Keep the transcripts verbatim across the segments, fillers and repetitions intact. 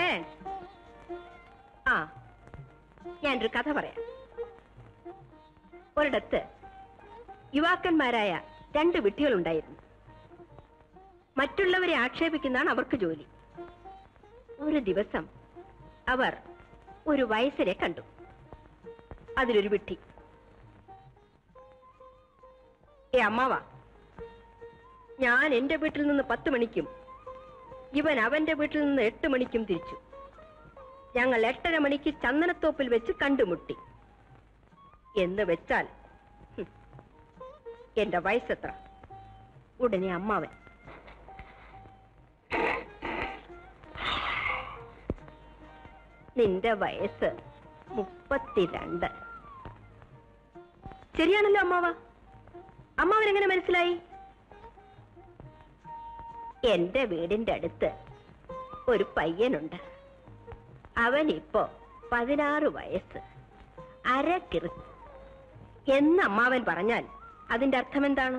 thanks, thanks. Ah, ഞാൻ ഒരു കഥ പറയാം. ഒരിടത്ത് യുവാക്കന്മാരായ രണ്ട് വിഡ്ഢികളുണ്ടായിരുന്നു. മറ്റുള്ളവരെ ആക്ഷേപിക്കുന്നതാണ് അവർക്ക് ജോലി. ഒരു ദിവസം അവർ ഒരു വയസ്സരെ കണ്ടു. അതിലൊരു വിഡ്ഢി, ഏ അമ്മാവാ, ഞാൻ എന്റെ വീട്ടിൽ നിന്ന് പത്ത് മണിക്കും ഇവൻ അവന്റെ വീട്ടിൽ നിന്ന് എട്ട് മണിക്കും തിരിച്ചു. ഞങ്ങൾ എട്ടര മണിക്ക് ചന്ദനത്തോപ്പിൽ വെച്ച് കണ്ടുമുട്ടി. എന്ന് വെച്ചാൽ എന്റെ വയസ്സെത്ര? ഉടനെ അമ്മാവൻ, നിന്റെ വയസ്സ് മുപ്പത്തിരണ്ട്. ശരിയാണല്ലോ അമ്മാവ. അമ്മാവൻ എങ്ങനെ മനസ്സിലായി? എന്റെ വീടിന്റെ അടുത്ത് ഒരു പയ്യനുണ്ട്. അവനിപ്പോ പതിനാറ് വയസ്സ്, അരക്കിറു എന്ന് അമ്മാവൻ പറഞ്ഞാൽ അതിന്റെ അർത്ഥം എന്താണ്?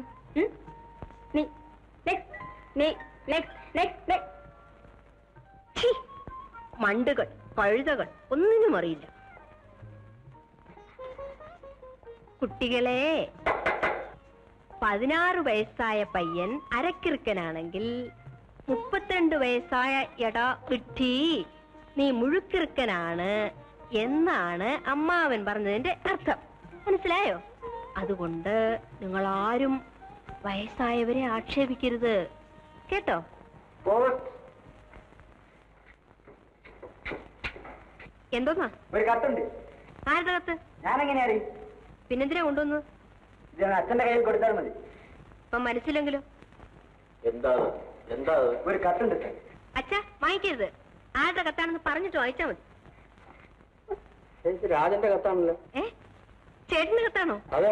മണ്ടുകൾ, കഴുതകൾ, ഒന്നിനും അറിയില്ല. കുട്ടികളെ, പതിനാറ് വയസ്സായ പയ്യൻ അരക്കിറുക്കനാണെങ്കിൽ മുപ്പത്തിരണ്ട് വയസ്സായ എടാ വിട്ടി നീ മുഴുക്കിറുക്കനാണ് എന്നാണ് അമ്മാവൻ പറഞ്ഞതിന്റെ അർത്ഥം. മനസ്സിലായോ? അതുകൊണ്ട് നിങ്ങൾ ആരും വയസ്സായവരെ ആക്ഷേപിക്കരുത്, കേട്ടോ. എന്തോന്നാ ആരുടെ കത്ത്? പിന്നെന്തിനാ കൊണ്ടുവന്നു? അച്ഛന്റെ കയ്യിൽ കൊടുത്താൽ മതി. അപ്പൊ മനസ്സിലെങ്കിലോ? ഒരു കത്തുണ്ട്. അച്ഛാ വാങ്ങിക്കരുത്, ആരുടെ കത്താണെന്ന് പറഞ്ഞിട്ട് വായിച്ചാ മതി. രാജന്റെ കത്താണല്ലോ. ഏ, ചേട്ടന്റെ കത്താണോ? അതെ.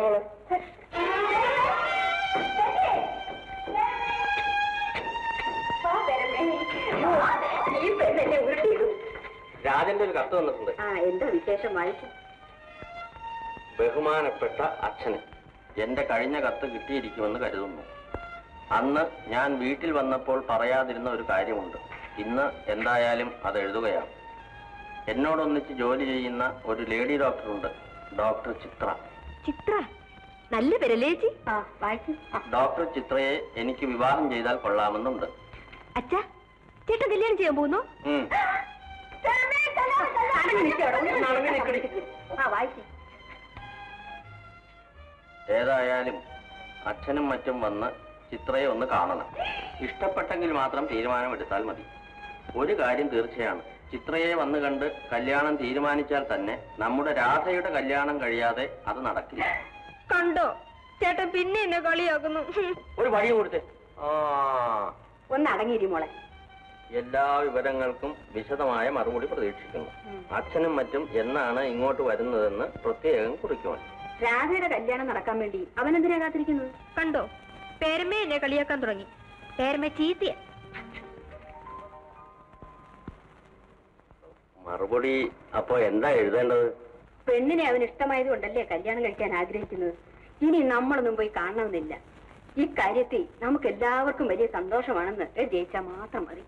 രാജന്റെ ഒരു കത്ത് വന്നിട്ടുണ്ട്. എന്താ വിശേഷം? വായിച്ചു. ബഹുമാനപ്പെട്ട അച്ഛന്, എന്റെ കഴിഞ്ഞ കത്ത് കിട്ടിയിരിക്കുമെന്ന് കരുതുന്നു. അന്ന് ഞാൻ വീട്ടിൽ വന്നപ്പോൾ പറയാതിരുന്ന ഒരു കാര്യമുണ്ട്. ഇന്ന് എന്തായാലും അത് എഴുതുകയാണ്. എന്നോടൊന്നിച്ച് ജോലി ചെയ്യുന്ന ഒരു ലേഡി ഡോക്ടറുണ്ട്, ഡോക്ടർ ചിത്ര. ചിത്ര നല്ല പേരല്ലേ? ഡോക്ടർ ചിത്രയെ എനിക്ക് വിവാഹം ചെയ്താൽ കൊള്ളാമെന്നുണ്ട്. അച്ഛാ, ചേട്ടൻ കല്യാണം ചെയ്യാൻ പോകുന്നു? ഏതായാലും അച്ഛനും മറ്റും വന്ന് ചിത്രയെ ഒന്ന് കാണണം. ഇഷ്ടപ്പെട്ടെങ്കിൽ മാത്രം തീരുമാനമെടുത്താൽ മതി. ഒരു കാര്യം തീർച്ചയാണ്, ചിത്രയെ വന്നു കണ്ട് കല്യാണം തീരുമാനിച്ചാൽ തന്നെ നമ്മുടെ രാധയുടെ കല്യാണം കഴിയാതെ അത് നടക്കില്ല. കണ്ടോ ചേട്ടൻ, പിന്നെ എന്നെ കളിയാക്കുന്നു. ഒരു വഴി കൊടുത്തേ. ആ, ഒന്ന് അടങ്ങിയിരി മോളെ. എല്ലാ വിവരങ്ങൾക്കും വിശദമായ മറുപടി പ്രതീക്ഷിക്കുന്നു. അച്ഛനും മറ്റും എന്നാണ് ഇങ്ങോട്ട് വരുന്നതെന്ന് പ്രത്യേകം കുറിക്കുവാൻ. രാധയുടെ കല്യാണം നടക്കാൻ വേണ്ടി അവൻ എന്തിനാ കാത്തിരിക്കുന്നത്? കണ്ടോ, പേരമ്മ എന്നെ കളിയാക്കാൻ തുടങ്ങി. പേരമ്മ ചീത്തിയ മറുപടി. അപ്പൊ എന്താ എഴുതേണ്ടത്? പെണ്ണിനെ അവൻ ഇഷ്ടമായത് കൊണ്ടല്ലേ കല്യാണം കഴിക്കാൻ ആഗ്രഹിക്കുന്നത്. ഇനി നമ്മളൊന്നും പോയി കാണണമെന്നില്ല. ഈ കാര്യത്തിൽ നമുക്ക് എല്ലാവർക്കും വലിയ സന്തോഷമാണെന്ന് ജയിച്ചാൽ മാത്രം മതി.